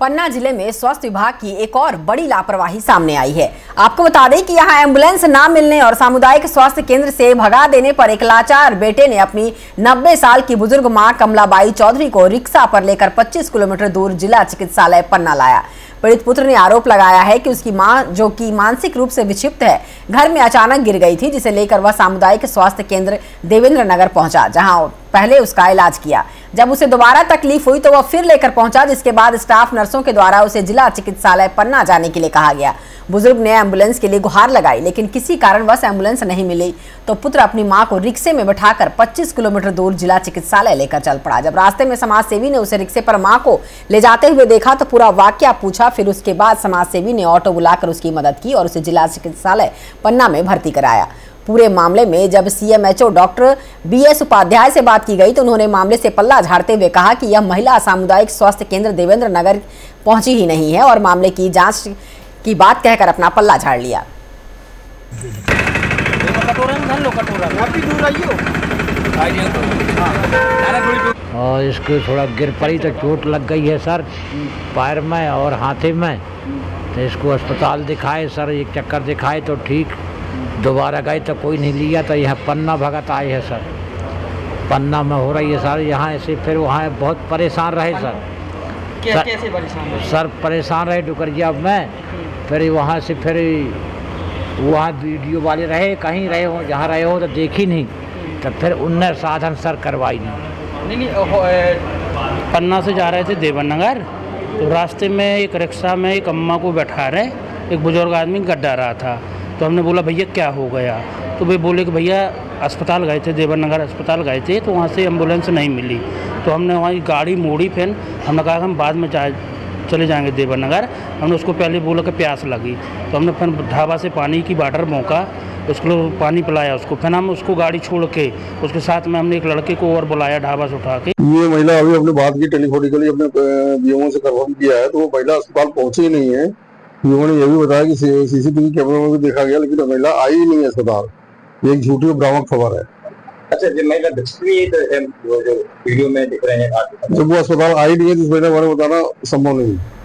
पन्ना जिले में स्वास्थ्य विभाग की एक और बड़ी लापरवाही सामने आई है। आपको बता दें कि यहां एम्बुलेंस ना मिलने और सामुदायिक स्वास्थ्य केंद्र से भगा देने पर एक लाचार बेटे ने अपनी 90 साल की बुजुर्ग मां कमलाबाई चौधरी को रिक्शा पर लेकर 25 किलोमीटर दूर जिला चिकित्सालय पन्ना लाया। पीड़ित पुत्र ने आरोप लगाया है कि उसकी मां, जो कि मानसिक रूप से विक्षिप्त है, घर में अचानक गिर गई थी, जिसे लेकर वह सामुदायिक स्वास्थ्य केंद्र देवेंद्र नगर पहुंचा, जहां पहले उसका इलाज किया। जब उसे दोबारा तकलीफ हुई तो वह फिर लेकर पहुंचा, जिसके बाद स्टाफ नर्सों के द्वारा उसे जिला चिकित्सालय पन्ना जाने के लिए कहा गया। बुजुर्ग ने एम्बुलेंस के लिए गुहार लगाई, लेकिन किसी कारणवश एम्बुलेंस नहीं मिली तो पुत्र अपनी मां को रिक्शे में बैठाकर 25 किलोमीटर दूर जिला चिकित्सालय लेकर चल पड़ा। जब रास्ते में समाजसेवी ने उसे रिक्शे पर मां को ले जाते हुए देखा तो पूरा वाकया पूछा। फिर उसके बाद समाजसेवी ने ऑटो बुलाकर उसकी मदद की और उसे जिला चिकित्सालय पन्ना में भर्ती कराया। पूरे मामले में जब CMHO डॉक्टर BS उपाध्याय से बात की गई तो उन्होंने मामले से पल्ला झाड़ते हुए कहा कि यह महिला सामुदायिक स्वास्थ्य केंद्र देवेंद्र नगर पहुंची ही नहीं है और मामले की जांच की बात कहकर अपना पल्ला झाड़ लिया। और इसको थोड़ा गिर पड़ी तो चोट लग गई है सर, पैर में और हाथे में। तो इसको अस्पताल दिखाए सर, एक चक्कर दिखाए तो ठीक, दोबारा गए तो कोई नहीं लिया, तो यह पन्ना भगत आई है सर। पन्ना में हो रही है सर, यहाँ ऐसे फिर वहाँ बहुत परेशान रहे सर। कैसे परेशान सर? परेशान रहे डुकरिया में, फिर वहाँ से फिर वहाँ वीडियो वाले रहे, कहीं रहे हो, जहाँ रहे हो तो देखी नहीं, तो फिर उनने साधन सर करवाई नहीं। पन्ना से जा रहे थे देवेंद्र नगर, तो रास्ते में एक रिक्शा में एक अम्मा को बैठा रहे, एक बुजुर्ग आदमी गड्ढा रहा था। तो हमने बोला भैया क्या हो गया, तो वे बोले कि भैया अस्पताल गए थे, देवेंद्र नगर अस्पताल गए थे, तो वहाँ से एम्बुलेंस नहीं मिली। तो हमने वहाँ की गाड़ी मोड़ी, फिर हमने कहा हम बाद में चले जाएंगे देवेंद्र नगर। हमने उसको पहले बोला कि प्यास लगी, तो हमने फिर ढाबा से पानी की बाटर मौका उसको पानी पिलाया उसको। फिर हम उसको गाड़ी छोड़ के उसके साथ में हमने एक लड़के को और बुलाया ढाबा से उठा के। ये महिला अभी हमने बात की टेलीफोनिकली अपने बीओ से कन्फर्म किया है, तो वो महिला अस्पताल पहुँची नहीं है। उन्होंने यह भी बताया कि CCTV कैमरों में भी देखा गया, लेकिन महिला आई ही नहीं है अस्पताल। एक झूठी और भ्रामक खबर है। अच्छा, जब महिला जो वीडियो में दिख रहे हैं, जब वो अस्पताल आई नहीं है तो महिला बारे बताना संभव नहीं है।